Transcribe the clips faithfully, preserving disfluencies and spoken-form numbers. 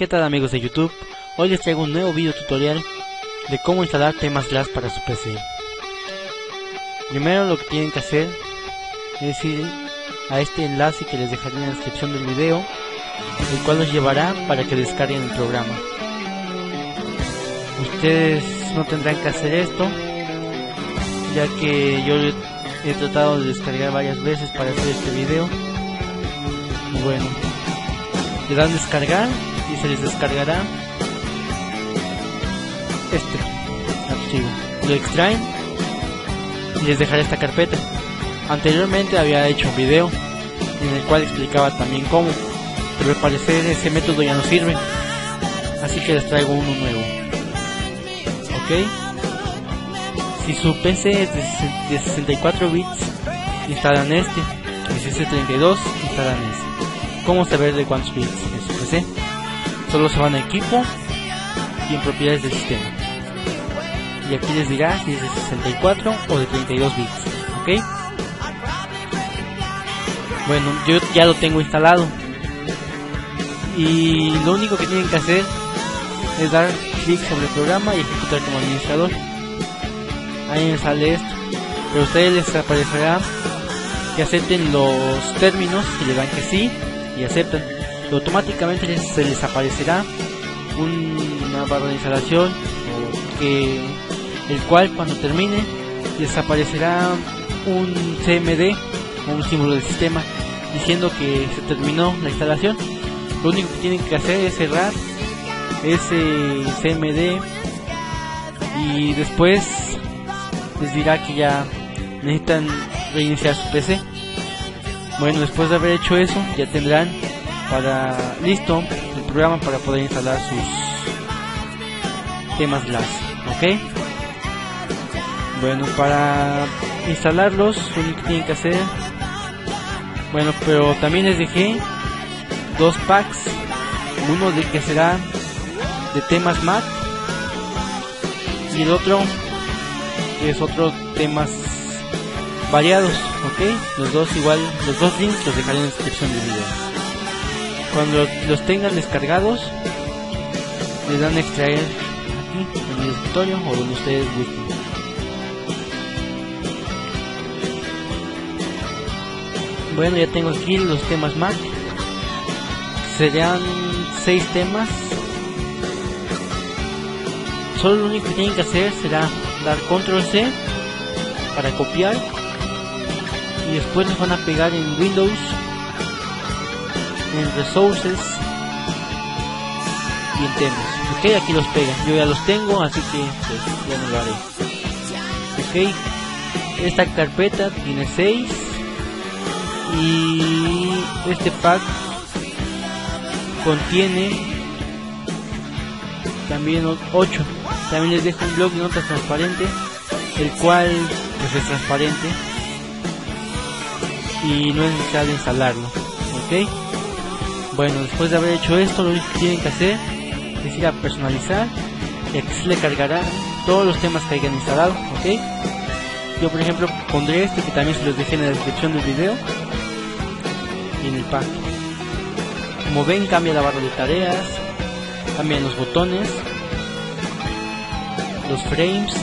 ¿Qué tal amigos de YouTube? Hoy les traigo un nuevo video tutorial de cómo instalar temas Glass para su P C. Primero lo que tienen que hacer es ir a este enlace que les dejaré en la descripción del video, el cual los llevará para que descarguen el programa. Ustedes no tendrán que hacer esto, ya que yo he tratado de descargar varias veces para hacer este video. Bueno, le dan descargar y se les descargará este archivo. Lo extraen y les dejaré esta carpeta. Anteriormente había hecho un video en el cual explicaba también cómo, pero al parecer ese método ya no sirve, así que les traigo uno nuevo. Ok, si su P C es de sesenta y cuatro bits, instalan este, y si es de treinta y dos, instalan este. ¿Cómo saber de cuántos bits es su P C? Solo se van a equipo y en propiedades del sistema, y aquí les dirá si es de sesenta y cuatro o de treinta y dos bits, ok. Bueno, yo ya lo tengo instalado, y lo único que tienen que hacer es dar clic sobre el programa y ejecutar como administrador. Ahí me sale esto, pero a ustedes les aparecerá que acepten los términos, y le dan que sí y aceptan, y automáticamente les, se les aparecerá una barra de instalación que, el cual cuando termine les aparecerá un C M D, un símbolo del sistema, diciendo que se terminó la instalación. Lo único que tienen que hacer es cerrar ese C M D, y después les dirá que ya necesitan reiniciar su P C. Bueno, después de haber hecho eso, ya tendrán para listo el programa para poder instalar sus temas Glass, ok. Bueno, para instalarlos lo único que tienen que hacer, bueno, pero también les dejé dos packs, uno de que será de temas Mac y el otro que es otro temas variados, ok. Los dos igual, los dos links los dejaré en la descripción del video. Cuando los tengan descargados, les dan a extraer aquí en el escritorio o donde ustedes gusten. Bueno, ya tengo aquí los temas Mac, serán seis temas. Solo lo único que tienen que hacer será dar control C para copiar, y después los van a pegar en Windows, en Resources y en temas, ok. Aquí los pegan, yo ya los tengo, así que pues ya no lo haré, ok. Esta carpeta tiene seis, y este pack contiene también ocho. También les dejo un blog de notas transparente, el cual pues es transparente y no es necesario instalarlo, ok. Bueno, después de haber hecho esto, lo que tienen que hacer es ir a personalizar, y aquí se le cargará todos los temas que hayan instalado, ok. Yo por ejemplo pondré este, que también se los dejé en la descripción del video y en el pack. Como ven, cambia la barra de tareas, cambian los botones, los frames,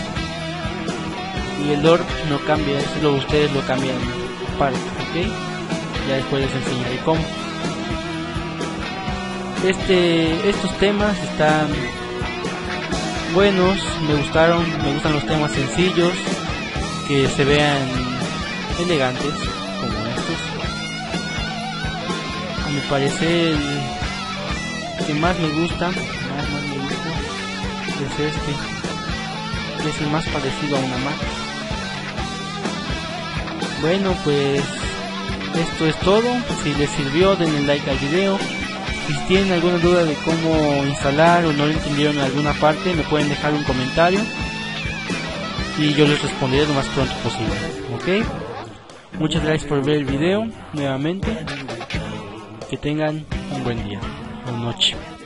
y el D O R P no cambia, eso lo, ustedes lo cambian aparte, ok. Ya después les enseñaré cómo. Este, estos temas están buenos, me gustaron, me gustan los temas sencillos, que se vean elegantes como estos. A mi parecer el que más me gusta, más, más me gusta es este, que es el más parecido a una Mac. Bueno, pues esto es todo. Si les sirvió, denle like al video. Si tienen alguna duda de cómo instalar o no lo entendieron en alguna parte, me pueden dejar un comentario y yo les responderé lo más pronto posible, ok. Muchas gracias por ver el video nuevamente. Que tengan un buen día o noche.